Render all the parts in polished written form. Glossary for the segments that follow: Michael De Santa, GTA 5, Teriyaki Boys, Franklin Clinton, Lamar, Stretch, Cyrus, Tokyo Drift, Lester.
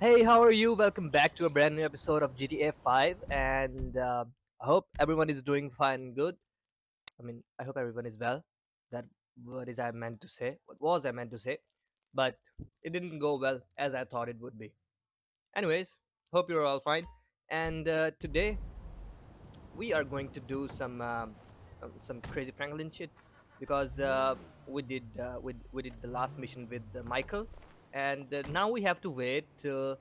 Hey, how are you? Welcome back to a brand new episode of GTA 5, and I hope everyone is doing fine and good. I mean, I hope everyone is well. That word is I meant to say. What was I meant to say? But it didn't go well as I thought it would be. Anyways, hope you're all fine. And today, we are going to do some crazy Franklin shit because we did the last mission with Michael. And now we have to wait till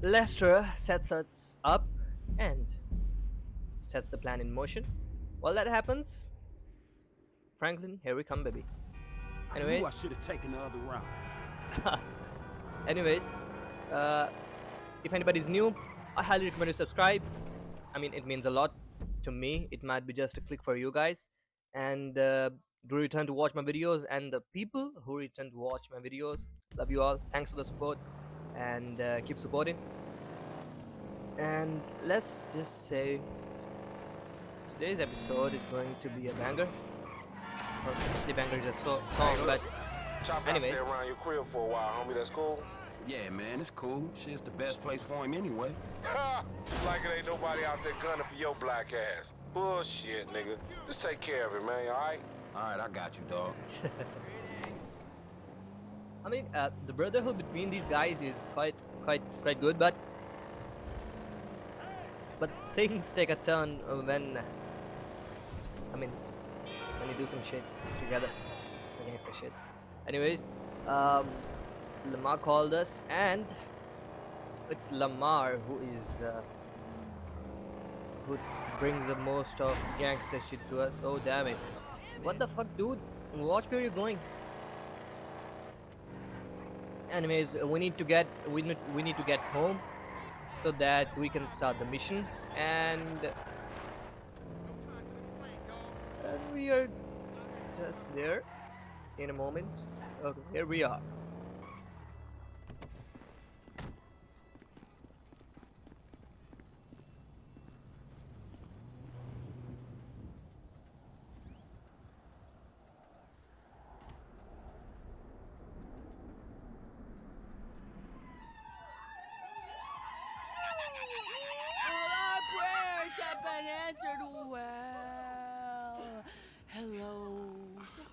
Lester sets us up and sets the plan in motion. While that happens, Franklin, here we come, baby. Anyways, I should have taken the other route. Anyways, if anybody's new, I highly recommend you subscribe. I mean, it means a lot to me. It might be just a click for you guys. And do return to watch my videos, and the people who return to watch my videos, love you all. Thanks for the support, and keep supporting. And let's just say today's episode is going to be a banger. Or the banger is a song, but anyways. Stay around your crib for a while, homie. That's cool. Yeah, man, it's cool. Shit's the best place for him anyway. Like it ain't nobody out there gunning for your black ass. Bullshit, nigga. Just take care of it, man. All right. All right, I got you, dog. I mean, the brotherhood between these guys is quite good, but things take a turn when you do some shit together against the shit. Anyways, Lamar called us, and it's Lamar who is who brings the most of gangster shit to us. Oh damn it! What the fuck, dude? Watch where you're going. Anyways, we need to get home so that we can start the mission, and we are just there in a moment. Okay, here we are.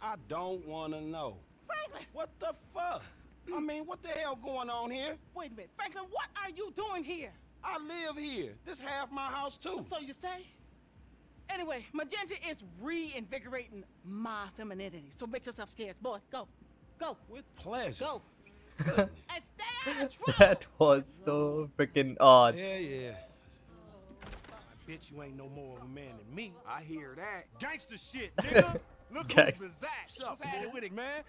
I don't want to know. Franklin! What the fuck? I mean, what the hell going on here? Wait a minute. Franklin, what are you doing here? I live here. This half my house, too. So you say? Anyway, Magenta is reinvigorating my femininity, so make yourself scarce, boy. Go. Go. With pleasure. Go. And stay out of trouble. That was so freaking odd. Yeah, yeah. I bet you ain't no more of a man than me. I hear that. Gangster shit, nigga. Look who's bizarre with it, man.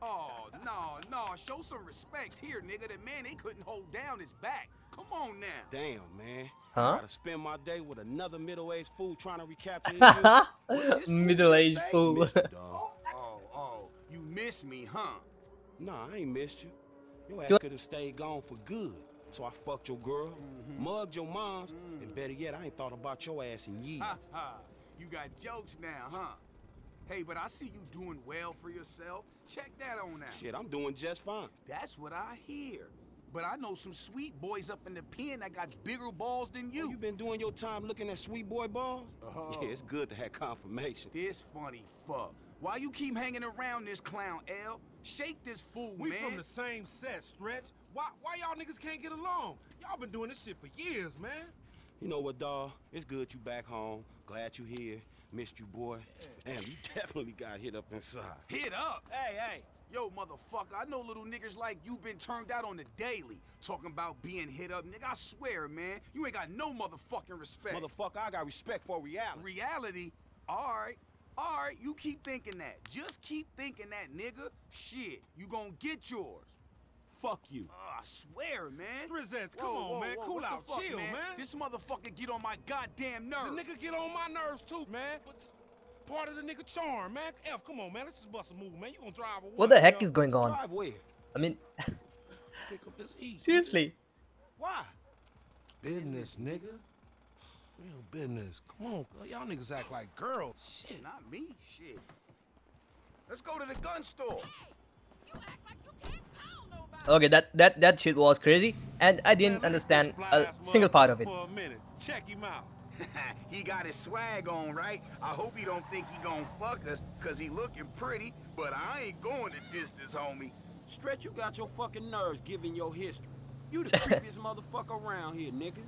Oh no, show some respect here, nigga. That man, he couldn't hold down his back. Come on now. Damn, man. Huh? I gotta spend my day with another middle-aged fool trying to recapture his middle-aged fool. Oh, you miss me, huh? Nah, I ain't missed you. Your ass could have stayed gone for good. So I fucked your girl, mugged your moms, and better yet, I ain't thought about your ass in years. You got jokes now, huh? Hey, but I see you doing well for yourself. Check that on out. Shit, I'm doing just fine. That's what I hear. But I know some sweet boys up in the pen that got bigger balls than you. Oh, you been doing your time looking at sweet boy balls? Oh. Yeah, it's good to have confirmation. This funny fuck. Why you keep hanging around this clown, L? Shake this fool, man. We from the same set, Stretch. Why y'all niggas can't get along? Y'all been doing this shit for years, man. You know what, dawg? It's good you back home. Glad you here. Missed you, boy. Damn, you definitely got hit up inside. Hit up? Hey. Yo, motherfucker, I know little niggas like you been turned out on the daily. Talking about being hit up, nigga, I swear, man. You ain't got no motherfucking respect. Motherfucker, I got respect for reality. Reality? All right, you keep thinking that. Just keep thinking that, nigga. Shit, you gonna get yours. Fuck you. I swear, man. Strizz, come on, man. Cool out. Chill, man. This motherfucker get on my goddamn nerves. The nigga get on my nerves, too, man. Part of the nigga charm, man. F, come on, man. Let's just bust a move, man. You gonna drive away. What the hell is going on? Drive where? I mean... Pick up this heat. Seriously. Why? Business, nigga. Real business. Come on, y'all niggas act like girls. Shit. Not me, shit. Let's go to the gun store. Hey, you act like you can't call nobody. Okay, that shit was crazy, and I didn't understand a single part of it. Check him out. He got his swag on, right? I hope he don't think he gonna fuck us, cause he looking pretty, but I ain't going to distance, homie. Stretch, you got your fucking nerves giving your history. You the creepiest motherfucker around here, nigga.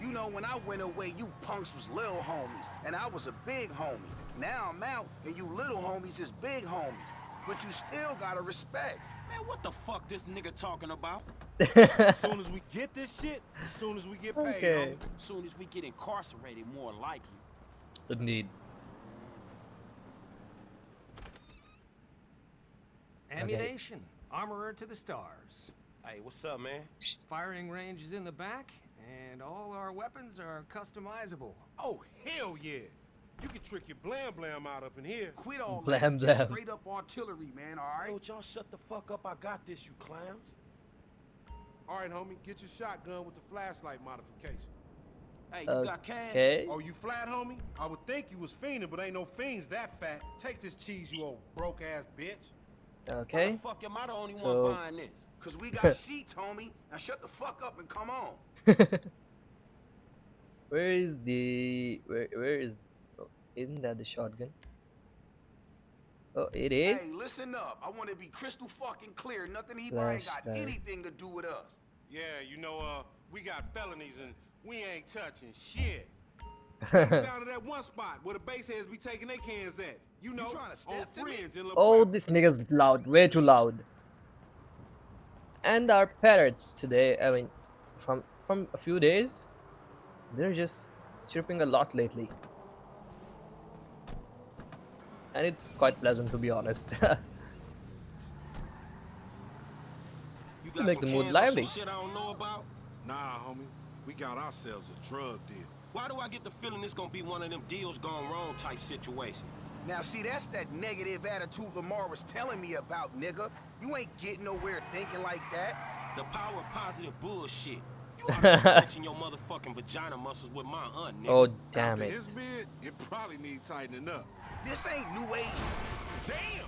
You know, when I went away, you punks was little homies, and I was a big homie. Now I'm out, and you little homies is big homies. But you still gotta respect. Man, what the fuck this nigga talking about? As soon as we get this shit, as soon as we get paid, okay. As soon as we get incarcerated, more likely. Indeed. Ammunition. Okay. Armorer to the stars. Hey, what's up, man? Firing range is in the back, and all our weapons are customizable. Oh, hell yeah. You can trick your blam blam out up in here. Quit all blam blam. Straight up artillery, man, all right? Don't y'all shut the fuck up. I got this, you clams. All right, homie, get your shotgun with the flashlight modification. Hey, you got cash? Oh, you flat, homie? I would think you was fiending, but ain't no fiends that fat. Take this cheese, you old broke-ass bitch. Okay. Why the fuck am I the only one buying this? Because we got sheets, homie. Now shut the fuck up and come on. Where is the... Where is... Oh, isn't that the shotgun? Oh, it is. Hey, listen up. I want to be crystal fucking clear. Nothing he ain't got anything to do with us. Yeah, you know, we got felonies and we ain't touching shit. Down to that one spot where the baseheads be taking their cans at. You know, oh, this nigga's loud, way too loud. And our parrots today, I mean, from a few days, they're just chirping a lot lately. And it's quite pleasant, to be honest. You got to make the mood lively. Shit I don't know about? Nah, homie, we got ourselves a drug deal. Why do I get the feeling this gonna be one of them deals gone wrong type situation? Now see, that's that negative attitude Lamar was telling me about, nigga. You ain't getting nowhere thinking like that. The power of positive bullshit. You are touching your motherfucking vagina muscles with my aunt, nigga. Oh, damn it. His beard, it probably needs tightening up. This ain't new age. Damn!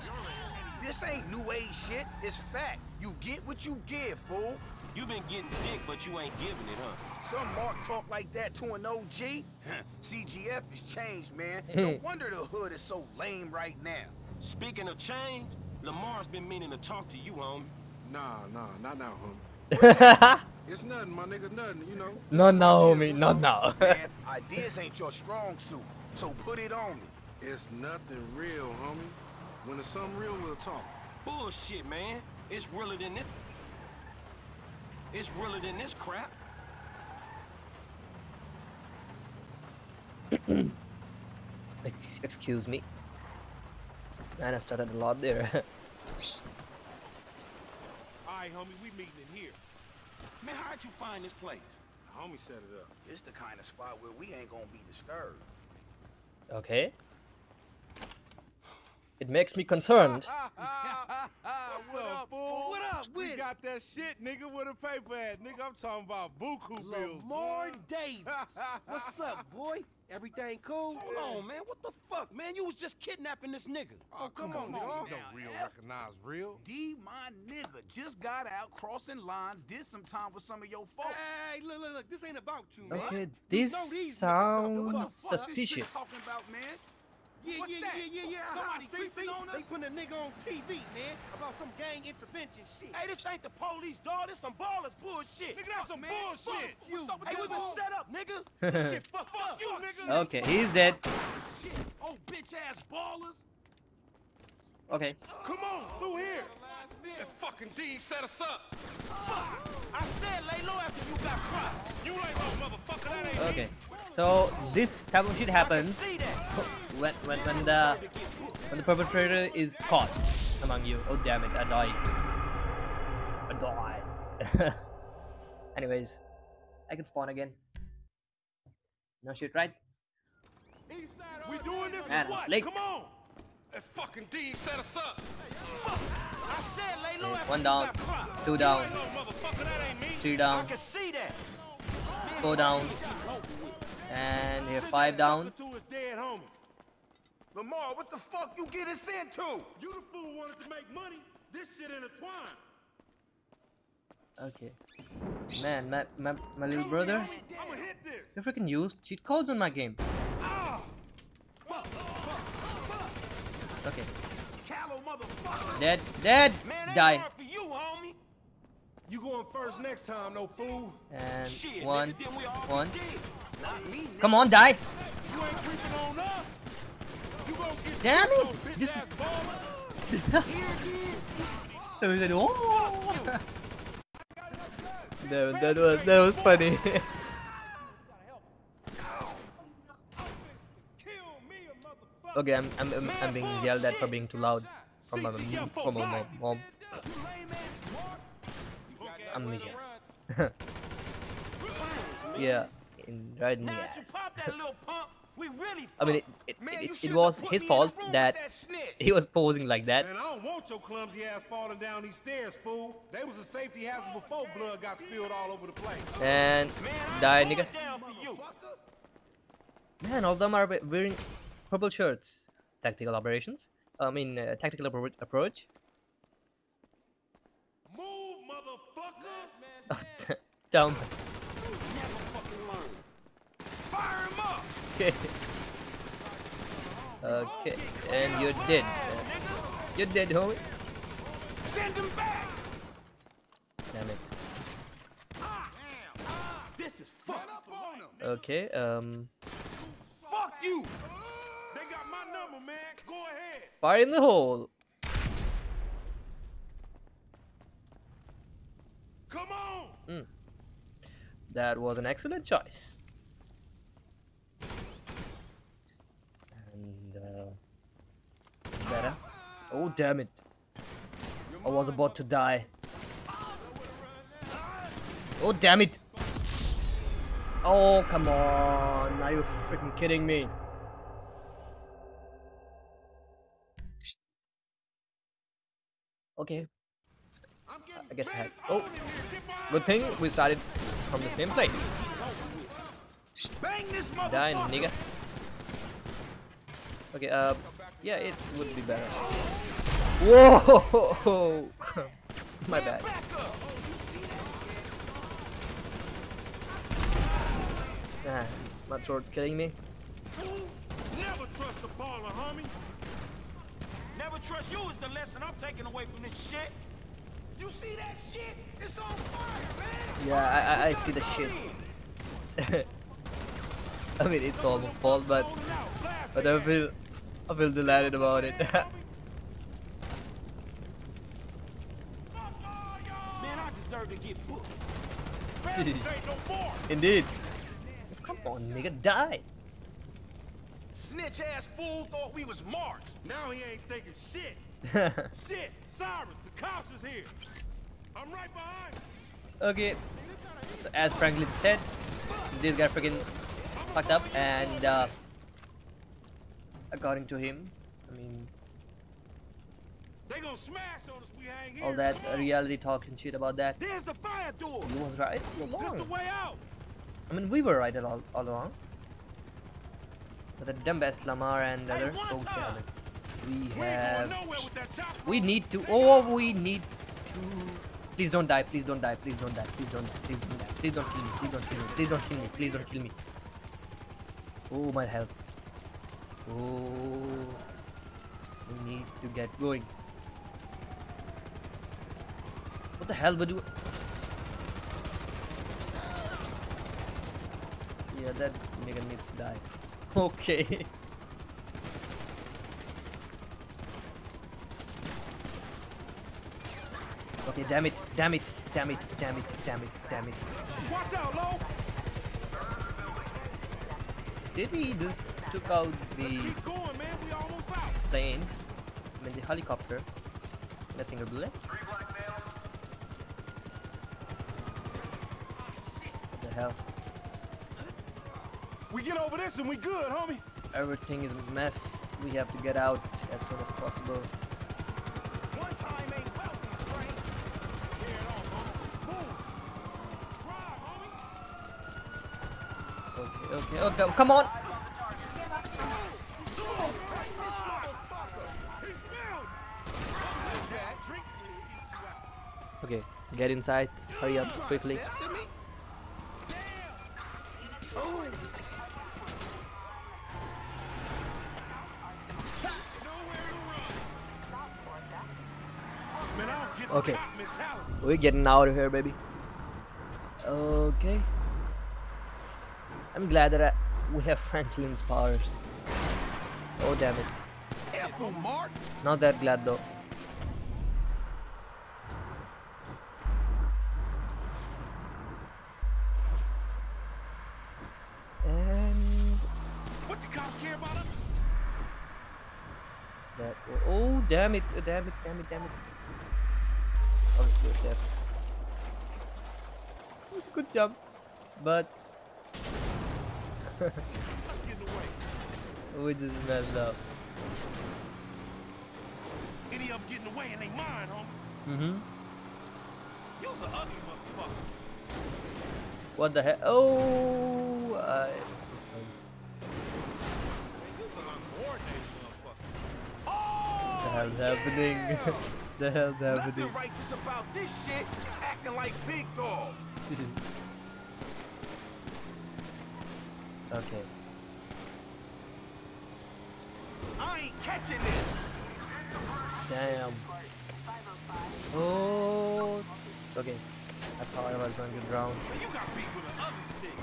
This ain't new age shit. It's fact. You get what you give, fool. You been getting dick, but you ain't giving it, huh? Some mark talk like that to an OG? CGF has changed, man. No wonder the hood is so lame right now. Speaking of change, Lamar's been meaning to talk to you, homie. Nah, not now, homie. It's nothing, my nigga, nothing, you know. No, no, homie, no, no. Man, ideas ain't your strong suit, so put it on me. It's nothing real, homie. When it's something real, we'll talk. Bullshit, man. It's realer than this. It's realer than this crap. Excuse me. Man, I started a lot there. Alright, homie, we meeting in here. Man, how'd you find this place? The homie set it up. It's the kind of spot where we ain't gonna be disturbed. Okay. It makes me concerned. What's up, fool? What up, we got that shit, nigga, with a paper at. Nigga, I'm talking about buku bills. Lamar Davis. What's up, boy? Everything cool? Hold on, man. What the fuck, man? You was just kidnapping this nigga. Oh, come on, dog. No real recognize real. D, my nigga, just got out crossing lines, did some time with some of your folks. Hey, look, this ain't about you, man. Okay, this sounds suspicious. Talking about, man? Yeah. Somebody creeping on us. They putting a nigga on TV, man, about some gang intervention shit. Hey, this ain't the police, dog. This some ballers bullshit. Nigga, that's some bullshit. Hey, we been set up, nigga. This shit fucked up. You, nigga. Okay, he's dead. Shit. Oh, bitch-ass ballers. Okay. Come on, through here. That fucking D set us up. Fuck. I said lay low after you got caught. You ain't no motherfucker. That ain't okay. So this type of shit happens when the perpetrator is caught among you. Oh damn it! I died. Anyways, I can spawn again. No shit, right? We doing this or what? Come on. That fucking D set us up. Fuck. I said lay low after 1 down, 2 down, 3 down, 4 down, and we have 5 down. Lamar, what the fuck you get us into? You the fool wanted to make money. This shit intertwined. Okay. Man, my little brother, you're freaking used cheat codes on my game. Okay. Dead, dead, die. You going first next time, no fool. And one. Come on, die. Damn it! This. So he said, "Oh." That was funny. Okay, I'm being yelled at for being too loud from my mom. Amnesia. Yeah, right in the ass. I mean, it was his fault that he was posing like that. Man, I don't want your clumsy ass falling down these stairs, fool. They was a safety hazard before blood got spilled all over the place. And die, nigga. Man, all of them are wearing purple shirts. Tactical operations. I mean, tactical approach. Move, motherfucker. Dumb. Okay. Okay, and you're dead. You're dead, homie. Send him back. Damn it. This is fucked up on him. Okay, fuck you. They got my number, man. Go ahead. Fire in the hole. Come on. That was an excellent choice. Better. Oh, damn it. I was about to die. Oh, damn it. Oh, come on. Are you freaking kidding me? Okay. I guess I had. Oh, good thing we started from the same place. Die, nigga. Okay, yeah, it would be better. Whoa! My bad. Ah, my sword's killing me. Never trust the baller, homie. Never trust you is the lesson I'm taking away from this shit. You see that shit? It's on fire, man. Yeah, I see the shit. I mean, it's all my fault, but I feel delighted about it. Man, I deserve to get booked. Indeed. Come on, nigga, die. Snitch ass fool thought we was marked. Now he ain't thinking shit. Shit, Cyrus, the cops is here. I'm right behind you. Okay. So, as Franklin said, this guy freaking fucked up, and according to him, I mean, they gonna smash on us, we hang here. All that reality talk and shit about that. There's the fire door. He was right all along. That's the way out. I mean, we were right all along. But the dumbass Lamar and other. Oh, damn it. We need to. Please don't die. Please don't die. Please don't die. Please don't die. Please don't die. Please don't kill me. Please don't kill me. Please don't kill me. Please don't kill me. Oh, my health. Oh, we need to get going. What the hell would you? Yeah, that nigga needs to die. Okay. Okay, damn it, damn it, damn it, damn it, damn it, damn it. Watch out, low! Did he just took out the plane? I mean the helicopter. And a single bullet. What the hell? We get over this and we good, homie. Everything is a mess. We have to get out as soon as possible. One time ain't welcome, Frank. Get off, homie. Move. Drive, homie. Okay, okay, okay. Come on. Okay, Get inside. Hurry up quickly. Okay, we're getting out of here, baby. Okay, I'm glad that we have Franklin's powers. Oh damn it! Not that glad though. And what the cops care about him? That. Oh damn it! Damn it! Damn it! Damn it! Oh, good step. It was a good jump, but we just messed up. Any up getting away and they mine, homie. Mhm. You was an ugly motherfucker. What the heck? Oh, what the hell's happening? The hell's happening? Nothing righteous about this shit. Acting like big dog. Okay. I ain't catching this. Damn. Oh. Okay. I thought I was going to drown. You got beat with an ugly stick.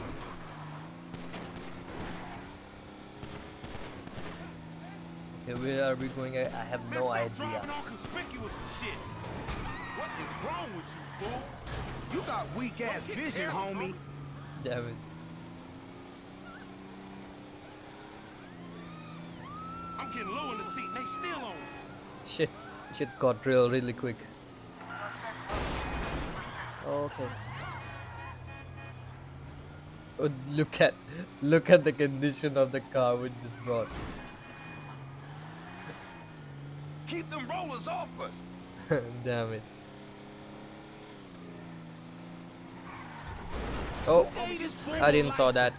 Okay, where are we going? I have no idea. What is wrong with you, fool? You got weak ass vision, homie. Damn it. I'm getting low in the seat and they still on. Shit. Shit got real really quick. Okay. Oh, look at the condition of the car we just brought. Keep them rollers off us. Damn it. Oh, I didn't saw that.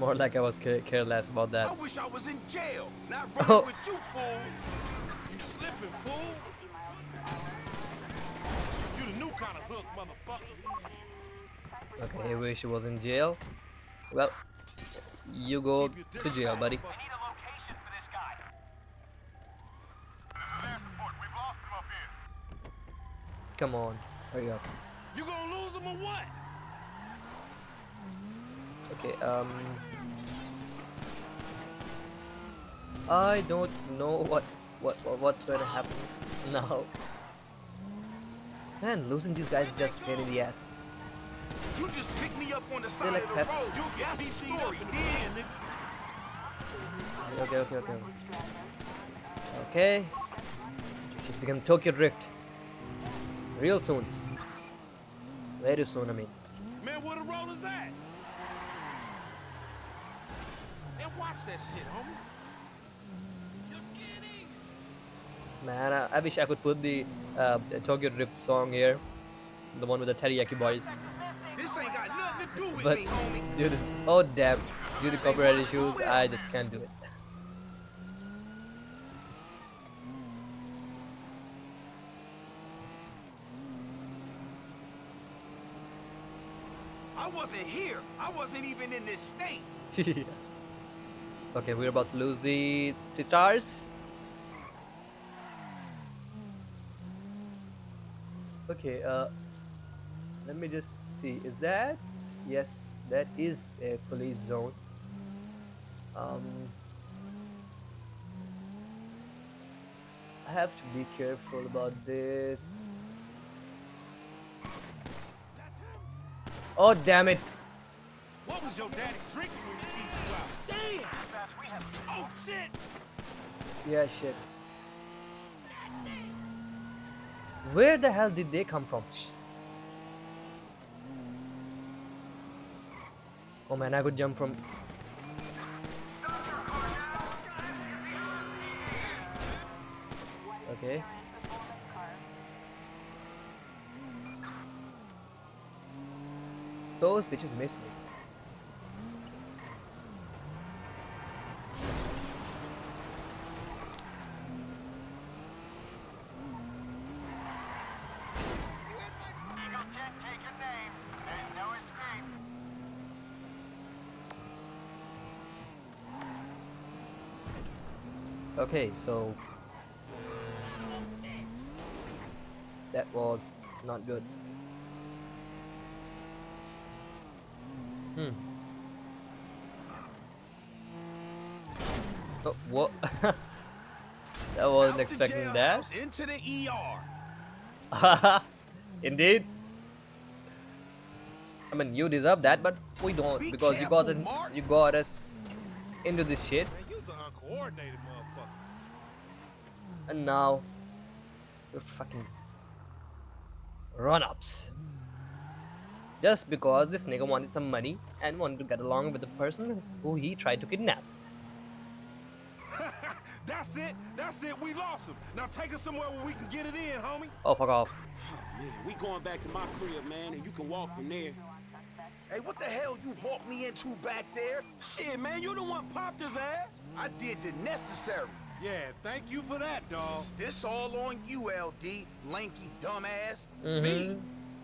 More like I was careless about that. I wish I was in jail. Not running with you, fool. You slipping, fool. You the new kind of hook, motherfucker. Okay, I wish I was in jail. Well, you go to jail, buddy. Come on, hurry up. You gonna lose him or what? Okay, I don't know what's gonna happen now. Man, losing these guys is just pain in the ass. You just pick me up on the side of the road. You get story, nigga. Okay. She's become Tokyo Drift. Real soon. Very soon, I mean. Man, where the roll is at? Man, watch that shit, homie. You're kidding. Man, I wish I could put the Tokyo Drift song here. The one with the Teriyaki Boys. This ain't got nothing to do with me, homie. Dude, oh damn, due to copyright issues, I just can't do it. I wasn't here. I wasn't even in this state. Okay, we're about to lose the 3 stars. Okay, let me just see, is that? Yes, that is a police zone. I have to be careful about this. Oh damn it! What was your daddy drinking when he eats you out? Damn! Oh shit! Yeah, shit. Where the hell did they come from? Oh man, I could jump from... Okay. Those bitches missed me. Okay, so that was not good. Oh, what? I wasn't expecting that. Into the ER. Indeed. I mean, you deserve that, but we don't, because you got us into this shit. And now we're fucking run-ups. Just because this nigga wanted some money and wanted to get along with the person who he tried to kidnap. That's it. That's it. We lost him. Now take us somewhere where we can get it in, homie. Oh, fuck off. Oh, man, we going back to my crib, man, and you can walk from there. Hey, what the hell you walked me into back there? Shit, man, you the one popped his ass. I did the necessary. Yeah, thank you for that, dog. This all on you, LD, lanky dumbass. Me?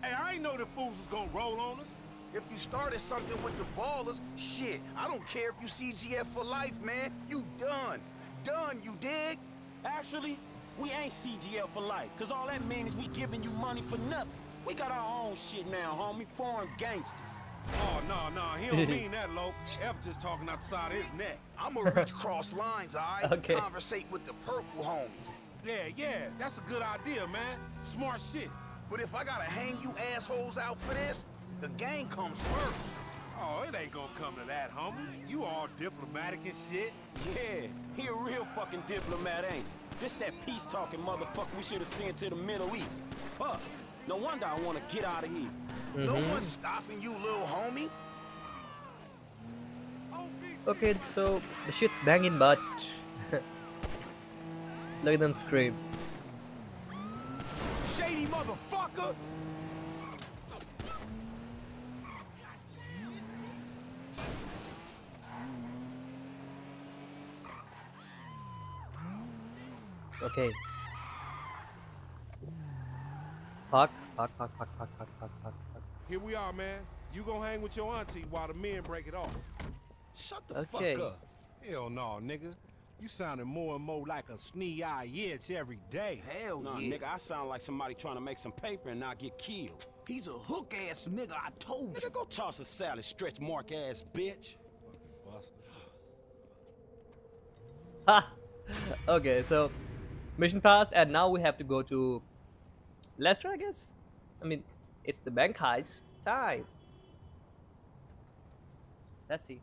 Hey, I ain't know the fools was gonna roll on us. If you started something with the ballers, shit, I don't care if you CGF for life, man. You done. Done, you dig? Actually, we ain't CGL for life, because all that means is we giving you money for nothing. We got our own shit now, homie. Foreign gangsters. Oh, no, he don't mean that, Lo. F just talking outside his neck. I'm going to reach cross lines, all right? Okay. Conversate with the purple homies. Yeah, that's a good idea, man. Smart shit. But if I got to hang you assholes out for this, the gang comes first. Oh, it ain't gonna come to that, homie. You all diplomatic and shit. Yeah, he a real fucking diplomat, ain't he? This that peace-talking motherfucker we should have sent to the Middle East. Fuck. No wonder I want to get out of here. No one's stopping you, little homie. Okay, so the shit's banging, but look at them scream. Shady motherfucker! Okay. Fuck. Here we are, man. You gonna hang with your auntie while the men break it off. Shut the fuck up. Hell no, nigga. You sounding more and more like a snee-eye itch every day. Hell no, nigga. I sound like somebody trying to make some paper and not get killed. He's a hook-ass nigga, I told you. Nigga, go toss a salad, stretch mark-ass bitch. Ha! Okay, so mission passed, and now we have to go to Lester, I guess. I mean, it's the bank heist time. Let's see.